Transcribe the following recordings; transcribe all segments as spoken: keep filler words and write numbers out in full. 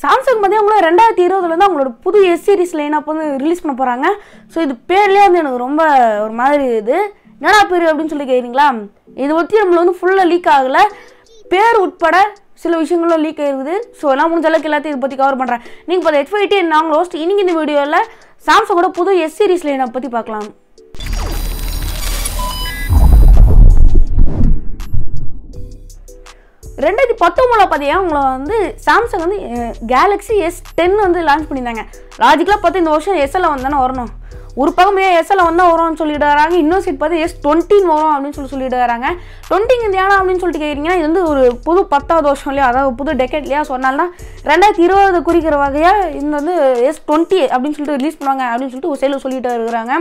Samsung வந்து அவங்க twenty twenty ல இருந்து அவங்களோட புது S series லைனப் வந்து ரிலீஸ் பண்ண போறாங்க. சோ இது பேர்லயே வந்து எனக்கு ரொம்ப ஒரு மாதிரி இது. என்னடா பேர் அப்படினு சொல்லி கேக்குறீங்களா? இது ஒட்டி நம்மள வந்து ஃபுல்லா லீக் ஆகல. பேர் உட்பட சில விஷயங்களோ லீக் ஆயிருக்குது. சோ எல்லாம் முடிஞ்ச அளவுக்கு எல்லாத்தையும் இத பத்தி கவர் பண்றேன். நீங்க பாத்த S twenty நான் லாஸ்ட் இன்னைக்கு இந்த வீடியோல Samsung ஓட புது S series லைனப் பத்தி பார்க்கலாம். twenty nineteen ல பாத்தீங்க உங்க வந்து Samsung வந்து Galaxy S ten வந்து லான்ச் பண்ணிட்டாங்க. லாஜிக்கலா பார்த்தா இந்த வருஷம் S L வந்தானே வரணும். ஒரு பக்கமே S L வந்தா வரும்னு சொல்லிட்டு வராங்க. இன்னொரு சைடு பார்த்தா S twenty வரும் அப்படினு சொல்லி சொல்லிட்டு வராங்க. twenty இந்த ஆனா அப்படினு சொல்லிட்டு கேக்குறீங்கன்னா இது வந்து ஒரு புது tenth வருஷம்லயே அதாவது புது டெக்கட்லயே சொன்னால்தான் twenty twenty குறிக்கிற வகையா இந்த வந்து S twenty அப்படினு சொல்லிட்டு ரிலீஸ் பண்ணுவாங்க அப்படினு சொல்லிட்டு ஒரு சைடுல சொல்லிட்டு இருக்காங்க.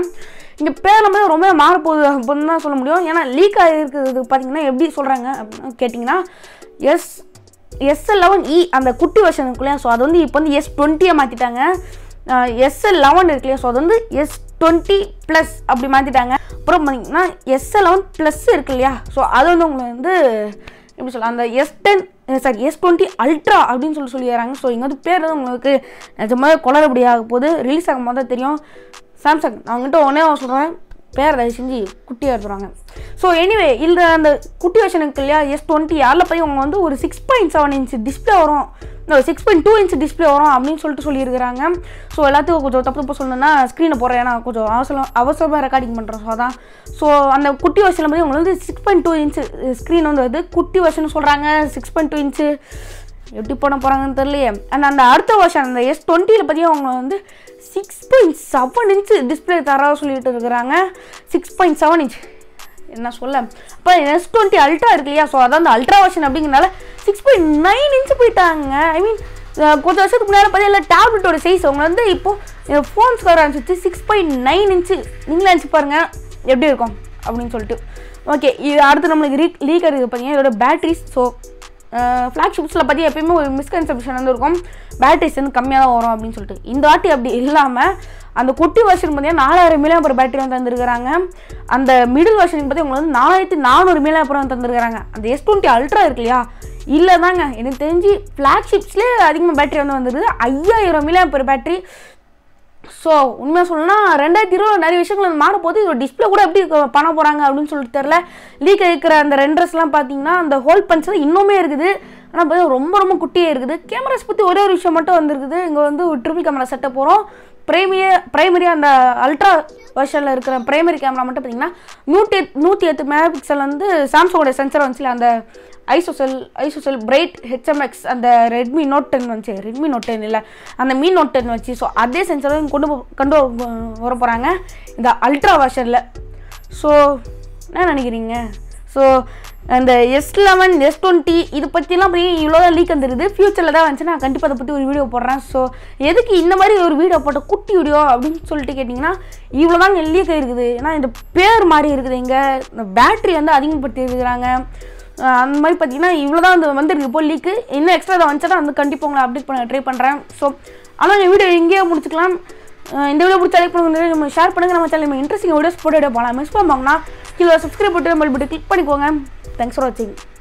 இந்த பேர் நம்ம ரொம்ப மாற போகுது அப்படினு தான் சொல்ல முடியும். ஏனா லீக் ஆகிருக்கிறது பாத்தீங்கன்னா எப்படி சொல்றாங்க அப்படினு கேட்டிங்கன்னா S S eleven E அந்த குட்டி வெர்ஷனுக்குள்ளே சோ அது வந்து இப்போ வந்து S twenty மாத்திட்டாங்க. S eleven இருக்குல சோ அது வந்து S twenty plus அப்படி மாத்திட்டாங்க. அப்புறம் பாத்தீங்கன்னா S eleven plus இருக்குலையா சோ அது வந்து உங்களுக்கு வந்து எப்படி சொல்ல அந்த S ten sorry S twenty Ultra அப்படினு சொல்லி சொல்லியறாங்க. சோ இங்க வந்து பேர் உங்களுக்கு நிஜமா கொளறுபடியாக போகுது. ரிலீஸ் ஆகும்போது தான் தெரியும். Samsung நான் உங்ககிட்ட ஒண்ணே சொல்றேன் பேர் தயவு செஞ்சு குட்டியா எடுத்துறாங்க. ஸோ எனிவே இந்த அந்த குட்டி வெர்ஷனுக்கு இல்லையா எஸ் டுவெண்ட்டி யாரில் போய் அவங்க வந்து ஒரு six point seven inch display வரும் இல்லை six point two inch display வரும் அப்படின்னு சொல்லிட்டு சொல்லியிருக்கிறாங்க. ஸோ எல்லாத்தையும் கொஞ்சம் தப்பு தப்பு சொல்லணும்னா ஸ்க்ரீனை போடுறேன் ஏன்னா கொஞ்சம் அவசரம் அவசரமாக ரெக்கார்டிங் பண்ணுறோம். ஸோ அதான் ஸோ அந்த குட்டி வெர்ஷனில் போய் உங்களுக்கு வந்து six point two inch screen வந்து வருது. குட்டி வெர்ஷன் சொல்கிறாங்க சிக்ஸ் பாயிண்ட் டூ இன்ச்சு எப்படி போட போகிறாங்கன்னு தெரியலையே. அண்ட் அந்த அடுத்த வருஷம் அந்த எஸ் டுவெண்ட்டியில் பற்றி அவங்க வந்து six point seven inch display தர சொல்லிட்டு இருக்கிறாங்க. சிக்ஸ் பாயிண்ட் செவன் இன்ச் என்ன சொல்ல அப்போ S twenty Ultra இருக்கு இல்லையா ஸோ அதான் அந்த அல்ட்ரா வெர்ஷன் அப்படிங்கிறனால சிக்ஸ் பாயிண்ட் நைன் இன்ச்சு போயிட்டாங்க. ஐ மீன் கொஞ்சம் வருஷத்துக்கு முன்னாடி பார்த்தீங்கன்னா டேப்லெட்டோட சைஸ் அவங்க வந்து இப்போது ஃபோன்ஸ் வர ஆரம்பிச்சு சிக்ஸ் பாயிண்ட் நைன் இன்ச்சு நீங்களே நினச்சி பாருங்கள் எப்படி இருக்கும் அப்படின்னு சொல்லிட்டு. ஓகே இது அடுத்து நம்மளுக்கு ரீக் லீக் ஆகுது பார்த்தீங்கன்னா இதோட பேட்ரிஸ். ஸோ ஃப்ளாக்ஷிப்ஸில் பற்றி எப்பயுமே ஒரு மிஸ்கன்செப்ஷன் வந்து இருக்கும் பேட்ரிஸ் வந்து கம்மியாக தான் வரும் அப்படின்னு சொல்லிட்டு. இந்த வாட்டி அப்படி இல்லாமல் அந்த குட்டி வெர்ஷன் பார்த்தீங்கன்னா நாலாயிரம் மில்லி ஆம்பியர் பேட்டரி வந்து தந்துருக்கிறாங்க. அந்த மிடில் வெர்ஷனுக்கு பார்த்தீங்கன்னா உங்களுக்கு வந்து நாலாயிரத்தி நானூறு மில்லி ஆம்பியர் வந்து தந்துருக்கிறாங்க. அந்த S twenty Ultra இருக்கு இல்லையா இல்லை தாங்க எனக்கு தெரிஞ்சு ஃப்ளாக்ஷிப்ஸ்லேயே அதிகமாக பேட்டரி வந்து வந்துருக்குது ஐயாயிரம் மில்லி ஆம்பியர் பேட்டரி. ஸோ உண்மையாக சொல்லணும்னா ரெண்டாயிரத்தி இருபது நிறைய விஷயங்கள் வந்து மாறப்போது இதோட டிஸ்பிளே கூட எப்படி பண்ண போகிறாங்க அப்படின்னு சொல்லிட்டு தெரில. லீக் இருக்கிற அந்த ரெண்டர்ஸ்லாம் பார்த்தீங்கன்னா அந்த ஹோல் பன்ச்லாம் இன்னுமே இருக்குது ஆனால் பார்த்தீங்கன்னா ரொம்ப ரொம்ப குட்டியே இருக்குது. கேமராஸ் பற்றி ஒரே ஒரு விஷயம் மட்டும் வந்துருக்குது. இங்கே வந்து ஒரு ட்ரிபிள் கேமரா செட்டப் போகிறோம். ப்ரைமிய ப்ரைமரியாக அந்த அல்ட்ரா வெர்ஷனில் இருக்கிற ப்ரைமரி கேமரா மட்டும் பார்த்தீங்கன்னா நூற்றி நூற்றி எட்டு மெகா பிக்சல் வந்து சாம்சங்கோட சென்சர் வந்துச்சுல அந்த ஐசோசெல் ஐசோசெல் பிரைட் ஹெச்எம்எக்ஸ் அந்த ரெட்மி நோட் டென் வந்துச்சு ரெட்மி நோட் டென் இல்லை அந்த மீ நோட் டென் வச்சு. ஸோ அதே சென்சரை கொண்டு கொண்டு வர போகிறாங்க இந்த அல்ட்ரா வெர்ஷனில். ஸோ என்ன நினைக்கிறீங்க? ஸோ அந்த S eleven S twenty இது பற்றிலாம் போய் இவ்வளோ தான் லீக் வந்துருது. ஃப்யூச்சரில் தான் வந்துச்சு நான் கண்டிப்பாக அதை பற்றி ஒரு வீடியோ போடுறேன். ஸோ எதுக்கு இந்த மாதிரி ஒரு வீடியோ போட்ட குட்டி வீடியோ அப்படின்னு சொல்லிட்டு கேட்டிங்கன்னா இவ்வளோ தான் லீக் ஆகிருக்குது. ஏன்னா இந்த பேர் மாதிரி இருக்குது இங்கே இந்த பேட்ரி வந்து அதிகப்படுத்தி இருக்கிறாங்க. அந்த மாதிரி பார்த்தீங்கன்னா இவ்வளோ தான் வந்து வந்துருக்கு இப்போ லீக்கு. இன்னும் எக்ஸ்ட்ரா தான் வந்துச்சுன்னா வந்து கண்டிப்பாக உங்களை அப்டேட் பண்ண ட்ரை பண்ணுறேன். ஸோ ஆனால் இந்த வீடியோ எங்கேயே முடிச்சுக்கலாம். இந்த வீடியோ பிடிச்ச லைக் பண்ணுங்க நம்ம ஷேர் பண்ணுங்கள். நம்ம சேனல் நம்ம இன்ட்ரெஸ்டிங் வீடியோஸ் போட்டு போகலாம். மிஸ் பண்ணாங்கன்னா கீழே சப்ஸ்கிரைப் போட்டு நம்ம கிளிக் பண்ணிக்கோங்க. தேங்க்ஸ் ஃபார் வாட்சிங்.